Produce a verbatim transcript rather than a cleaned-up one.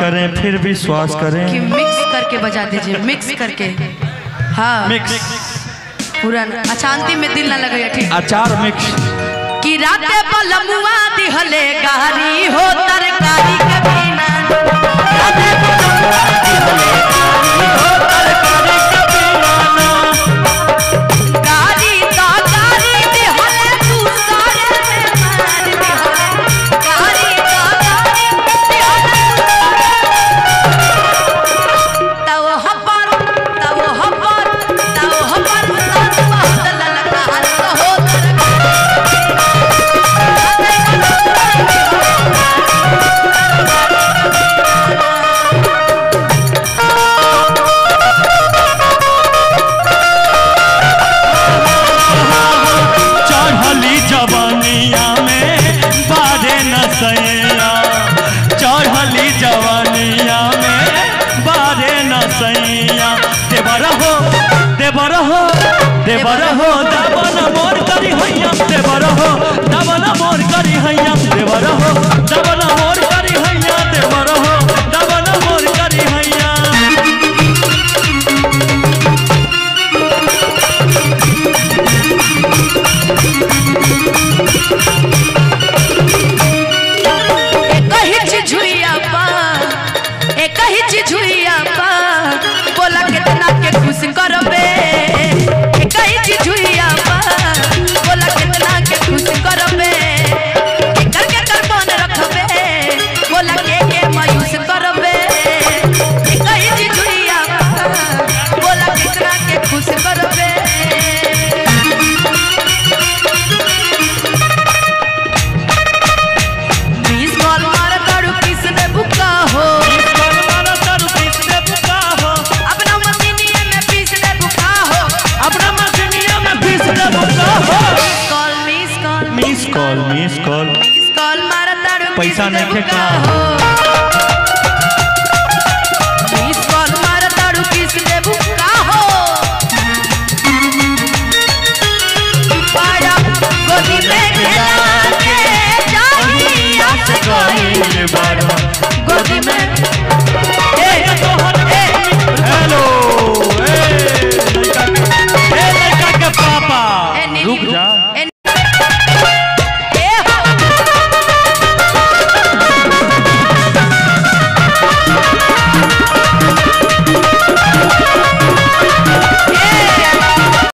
करें फिर विश्वास करें कि मिक्स करके बजा दीजिए, मिक्स करके। हाँ मिक्स पूरा अशांति में दिल ना लगेगा, ठीक। अचार मिक्स कि राते पलमुआ दिहले गारी हो तरकारी के बिना, राते पलमुआ दिहले गारी हो तरकारी के बिना, गारी तो गारी दिहले तू सारे में मार दिहले, गारी तो गारी दिहले तव हपर तव हपर तव हपर पैसा नहीं फेंका।